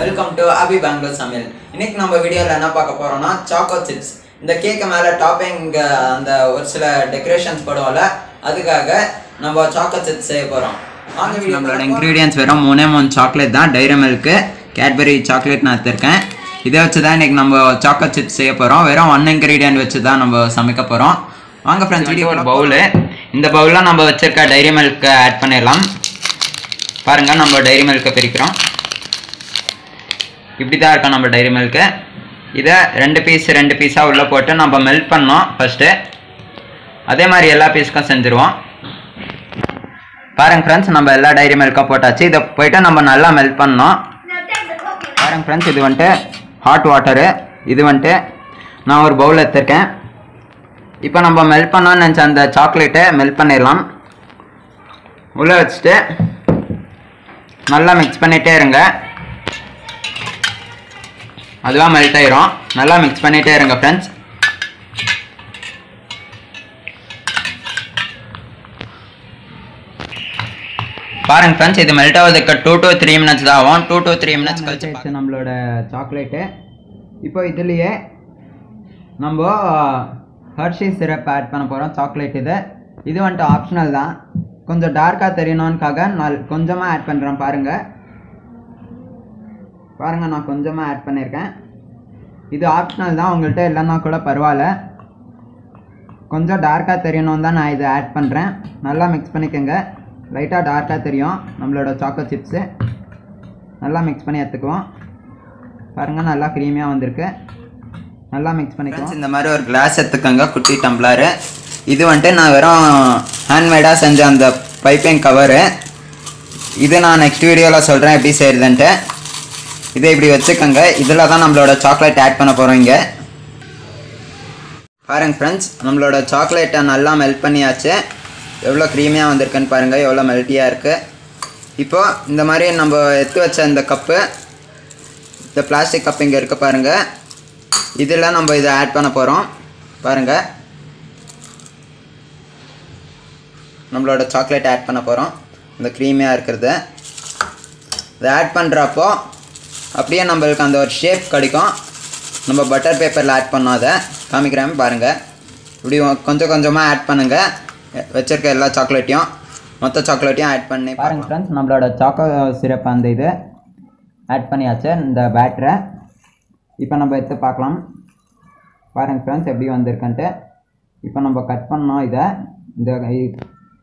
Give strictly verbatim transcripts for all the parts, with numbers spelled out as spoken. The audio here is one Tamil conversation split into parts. Welcome to Abhi Bangalore Samil. இன்னைக்கு நம்ம வீடியோல என்ன பார்க்க போறோம்னா சாக்கோ சிப்ஸ். இந்த கேக் மேல டாப்பிங் அந்த ஒரு சில டெக்கரேஷன்ஸ் போடுவோம்ல, அதுக்காக நம்ம சாக்கோ சிப்ஸ் செய்ய போறோம். வாங்க வீடியோ. நம்மளோட இன்கிரிடியன்ட்ஸ் வெறும் மூணே மூணு சாக்லேட் தான், டைரி மில்க், கேட்பரி சாக்லேட் நான் எடுத்துர்க்கேன். இதை வச்சு தான் இன்றைக்கி நம்ம சாக்கோ சிப்ஸ் செய்ய போகிறோம். வெறும் ஒன் இன்க்ரீடியன்ட் வச்சு தான் நம்ம சமைக்க போகிறோம். வாங்க ஃப்ரெண்ட்ஸ், வீடியோ ஒரு பவுலு. இந்த பவுலில் நம்ம வச்சுருக்க டைரி மில்கை ஆட் பண்ணிடலாம். பாருங்கள், நம்ம டைரி மில்கை பிரிக்கிறோம். இப்படி தான் இருக்கோம் நம்ம டைரி மில்க்கு. இதை ரெண்டு பீஸ் ரெண்டு பீஸாக உள்ளே போட்டு நம்ம மெல்ட் பண்ணோம் ஃபஸ்ட்டு. அதே மாதிரி எல்லா பீஸுக்கும் செஞ்சுருவோம். பாருங்கள் ஃப்ரெண்ட்ஸ், நம்ம எல்லா டைரி மில்க்கும் போட்டாச்சு. இதை போய்ட்டு நம்ம நல்லா மெல்ட் பண்ணோம். பாருங்கள் ஃப்ரெண்ட்ஸ், இது வந்துட்டு ஹாட் வாட்டரு. இது வந்துட்டு நான் ஒரு பவுல் எடுத்துருக்கேன். இப்போ நம்ம மெல்ட் பண்ணான்னு நினச்ச அந்த சாக்லேட்டை மெல்ட் பண்ணிடலாம். உள்ளே வச்சுட்டு நல்லா மிக்ஸ் பண்ணிகிட்டே இருங்க. அதுவாக மெல்ட் ஆயிரும். நல்லா மிக்ஸ் பண்ணிகிட்டே இருங்க ஃப்ரெண்ட்ஸ். பாருங்க ஃப்ரெண்ட்ஸ், இது மெல்ட் ஆகுதுக்கு டூ டூ த்ரீ மினிட்ஸ் தான் ஆகும். டூ டூ த்ரீ மினிட்ஸ் கழிச்சு நம்மளோட சாக்லேட்டு. இப்போ இதுலேயே நம்ம ஹர்ஷி சிரப் ஆட் பண்ண போகிறோம் சாக்லேட். இது இது வந்துட்டு ஆப்ஷனல் தான். கொஞ்சம் டார்க்காக தெரியணும்னுக்காக நான் கொஞ்சமாக ஆட் பண்ணுறேன். பாருங்கள் பாருங்கள் நான் கொஞ்சமாக ஆட் பண்ணியிருக்கேன். இது ஆப்ஷனல் தான், உங்கள்கிட்ட இல்லைன்னா கூட பரவாயில்ல. கொஞ்சம் டார்க்காக தெரியணும்னு தான் நான் இதை ஆட் பண்ணுறேன். நல்லா மிக்ஸ் பண்ணிக்கோங்க. லைட்டாக டார்க்காக தெரியும் நம்மளோட சாக்கோ சிப்ஸு. நல்லா மிக்ஸ் பண்ணி எடுத்துக்குவோம். பாருங்கள், நல்லா க்ரீமியாக வந்திருக்கு. நல்லா மிக்ஸ் பண்ணிக்கலாம். இந்த மாதிரி ஒரு கிளாஸ் எடுத்துக்கோங்க, குட்டி டம்ளரு. இது வந்துட்டு நான் வெறும் ஹேண்ட்மேடாக செஞ்ச அந்த பைப்பிங் கவரு. இது நான் நெக்ஸ்ட் வீடியோவில் சொல்கிறேன் எப்படி செய்கிறதுன்ட்டு. இதை இப்படி வச்சுக்கோங்க. இதில் தான் நம்மளோட சாக்லேட் ஆட் பண்ண போகிறோம் இங்கே. பாருங்கள் ஃப்ரெண்ட்ஸ், நம்மளோட சாக்லேட்டை நல்லா மெல்ட் பண்ணியாச்சு. எவ்வளோ க்ரீமியாக வந்திருக்குன்னு பாருங்கள், எவ்வளோ மெல்ட்டியாக இருக்குது. இப்போது இந்த மாதிரி நம்ம எடுத்து வச்ச இந்த கப்பு, இந்த பிளாஸ்டிக் கப்பு இங்கே இருக்குது பாருங்கள். இதில் நம்ம இதை ஆட் பண்ண போகிறோம். பாருங்கள், நம்மளோட சாக்லேட் ஆட் பண்ண போகிறோம். இந்த க்ரீமியாக இருக்கிறது இதை ஆட் பண்ணுறப்போ அப்படியே நம்மளுக்கு அந்த ஒரு ஷேப் கிடைக்கும். நம்ம பட்டர் பேப்பரில் ஆட் பண்ணோம். அதை காமிக்கிறேன் பாருங்கள். இப்படி கொஞ்சம் கொஞ்சமாக ஆட் பண்ணுங்கள். வச்சிருக்க எல்லா சாக்லேட்டையும், மொத்த சாக்லேட்டையும் ஆட் பண்ணி பாருங்கள் ஃப்ரெண்ட்ஸ். நம்மளோட சாக்கோ சிரப் அந்த இது ஆட் பண்ணியாச்சு இந்த பேட்டரை. இப்போ நம்ம எடுத்து பார்க்கலாம். பாருங்கள் ஃப்ரெண்ட்ஸ், எப்படி வந்திருக்குன்ட்டு. இப்போ நம்ம கட் பண்ணோம் இதை. இந்த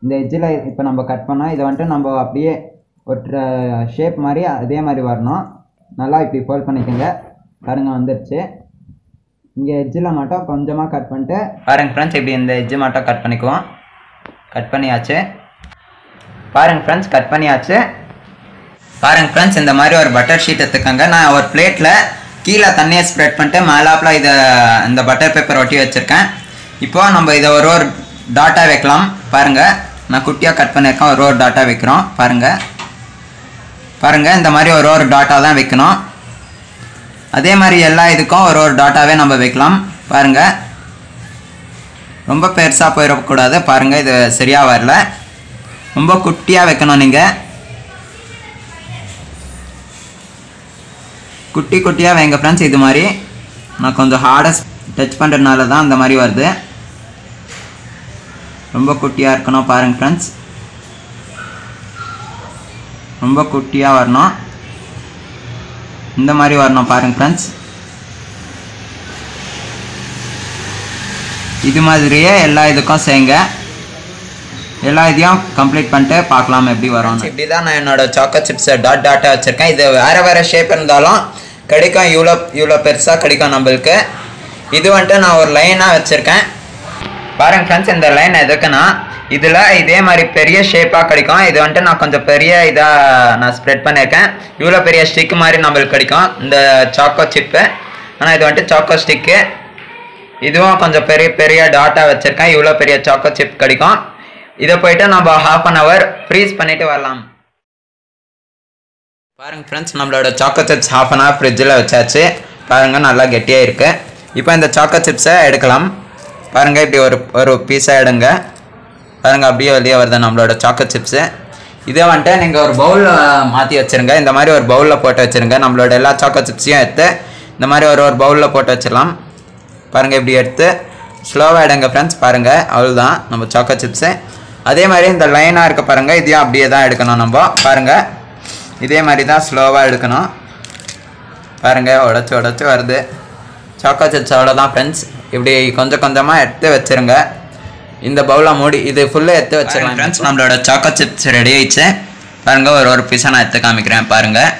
இந்த எஜ்ஜில் இப்போ நம்ம கட் பண்ணோம். இதை வந்துட்டு நம்ம அப்படியே ஒரு ஷேப் மாதிரி அதே மாதிரி வரணும். நல்லா இப்படி ஃபோல்ட் பண்ணிக்கோங்க. பாருங்கள், வந்துருச்சு. இங்கே எஜ்ஜில் மட்டும் கொஞ்சமாக கட் பண்ணிட்டு பாருங்கள் ஃப்ரெண்ட்ஸ், இப்படி இந்த எஜ்ஜு மட்டும் கட் பண்ணிக்குவோம். கட் பண்ணியாச்சு. பாருங்கள் ஃப்ரெண்ட்ஸ், கட் பண்ணியாச்சு. பாருங்கள் ஃப்ரெண்ட்ஸ், இந்த மாதிரி ஒரு பட்டர் ஷீட் எடுத்துக்கோங்க. நான் ஒரு பிளேட்டில் கீழே தண்ணியை ஸ்ப்ரெட் பண்ணிட்டு மேலாப்பில் இதை இந்த பட்டர் பேப்பர் ஒட்டி வச்சுருக்கேன். இப்போது நம்ம இதை ஒரு ஒரு டாட்டாக வைக்கலாம். பாருங்கள், நான் குட்டியாக கட் பண்ணியிருக்கேன். ஒரு ஒரு டாட்டாக வைக்கிறோம். பாருங்கள் பாருங்கள் இந்த மாதிரி ஒரு ஒரு டாட்டாக தான் வைக்கணும். அதே மாதிரி எல்லா இதுக்கும் ஒரு ஒரு டாட்டாவே நம்ம வைக்கலாம். பாருங்கள், ரொம்ப பெருசாக போயிடக்கூடாது. பாருங்கள், இது சரியாக வரல. ரொம்ப குட்டியாக வைக்கணும். நீங்கள் குட்டி குட்டியாக வைங்க ஃப்ரெண்ட்ஸ். இது மாதிரி நான் கொஞ்சம் ஹார்டஸ்ட் டச் பண்ணுறதுனால தான் அந்த மாதிரி வருது. ரொம்ப குட்டியாக இருக்கணும். பாருங்கள் ஃப்ரெண்ட்ஸ், ரொம்ப குட்டியாக வரணும். இந்த மாதிரி வரணும். பாருங்கள் ஃப்ரெண்ட்ஸ், இது மாதிரியே எல்லா இதுக்கும் செய்யுங்க. எல்லா இதையும் கம்ப்ளீட் பண்ணிட்டு பார்க்கலாம் எப்படி வரும். இப்படி தான் நான் என்னோடய சாக்கோ சிப்ஸை டாட் டாட்டாக வச்சுருக்கேன். இது வேறு வேறு ஷேப் இருந்தாலும் கிடைக்கும். இவ்வளோ இவ்வளோ பெருசாக கிடைக்கும் நம்மளுக்கு. இது வந்துட்டு நான் ஒரு லைனாக வச்சுருக்கேன். பாருங்கள் ஃப்ரெண்ட்ஸ், இந்த லைன் எதுக்குன்னா இதில் இதே மாதிரி பெரிய ஷேப்பாக கிடைக்கும். இது வந்துட்டு நான் கொஞ்சம் பெரிய இதாக நான் ஸ்ப்ரெட் பண்ணியிருக்கேன். இவ்வளோ பெரிய ஸ்டிக்கு மாதிரி நம்மளுக்கு கிடைக்கும் இந்த சாக்கோ சிப்பு. ஆனால் இது வந்துட்டு சாக்கோ ஸ்டிக்கு. இதுவும் கொஞ்சம் பெரிய பெரிய டாட்டா வச்சுருக்கேன். இவ்வளோ பெரிய சாக்கோ சிப் கிடைக்கும். இதை போய்ட்டு நம்ம ஹாஃப் அன் ஹவர் ஃப்ரீஸ் பண்ணிவிட்டு வரலாம். பாருங்கள் ஃப்ரெண்ட்ஸ், நம்மளோட choco chips half an hour ஃப்ரிட்ஜில் வச்சாச்சு. பாருங்கள், நல்லா கெட்டியாக இருக்குது. இப்போ இந்த சாக்கோ சிப்ஸை எடுக்கலாம். பாருங்கள் இப்படி ஒரு ஒரு பீஸாக எடுங்க. பாருங்கள் அப்படியே வெளியே வருது நம்மளோட சாக்கோ சிப்ஸு. இதே வந்துட்டு நீங்கள் ஒரு பவுலில் மாற்றி வச்சுருங்க. இந்த மாதிரி ஒரு பவுலில் போட்டு வச்சுருங்க. நம்மளோட எல்லா சாக்கோ சிப்ஸையும் எடுத்து இந்த மாதிரி ஒரு ஒரு பவுலில் போட்டு வச்சிடலாம். பாருங்கள் இப்படி எடுத்து ஸ்லோவாக எடுங்க ஃப்ரெண்ட்ஸ். பாருங்கள் அவ்வளோதான் நம்ம சாக்கோ சிப்ஸு. அதே மாதிரி இந்த லைனாக இருக்க பாருங்கள், இதையும் அப்படியே தான் எடுக்கணும் நம்ம. பாருங்கள் இதே மாதிரி தான் ஸ்லோவாக எடுக்கணும். பாருங்கள் உடச்சி உடச்சி வருது சாக்கோ சிப்ஸ். அவ்வளோதான் ஃப்ரெண்ட்ஸ். இப்படி கொஞ்சம் கொஞ்சமாக எடுத்து வச்சுருங்க. இந்த பவுலை மூடி இது ஃபுல்லாக எடுத்து வச்சுருங்க ஃப்ரெண்ட்ஸ். நம்மளோட சாக்கோ சிப்ஸ் ரெடி ஆயிடுச்சு. பாருங்கள் ஒரு ஒரு பீஸாக நான் எடுத்து காமிக்கிறேன். பாருங்கள்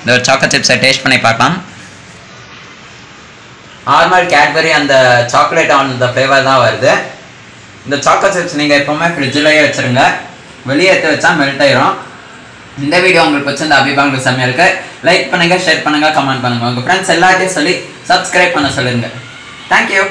இந்த ஒரு சாக்கோ சிப்ஸை டேஸ்ட் பண்ணி பார்க்கலாம். நார்மல் கேட்பரி அந்த சாக்லேட் ஆன் அந்த ஃப்ளேவர் தான் வருது. இந்த சாக்கோ சிப்ஸ் நீங்கள் எப்போவுமே ஃப்ரிட்ஜிலேயே வச்சுருங்க. வெளியே எடுத்து வச்சா மெல்ட் ஆயிரும். இந்த வீடியோ உங்களுக்கு பிடிச்சிருந்தா அபிபாங்க செம்மையாக இருக்குது. லைக் பண்ணுங்கள், ஷேர் பண்ணுங்கள், கமெண்ட் பண்ணுங்கள். உங்கள் ஃப்ரெண்ட்ஸ் எல்லாத்தையும் சொல்லி சப்ஸ்கிரைப் பண்ண சொல்லுங்கள். தேங்க்யூ.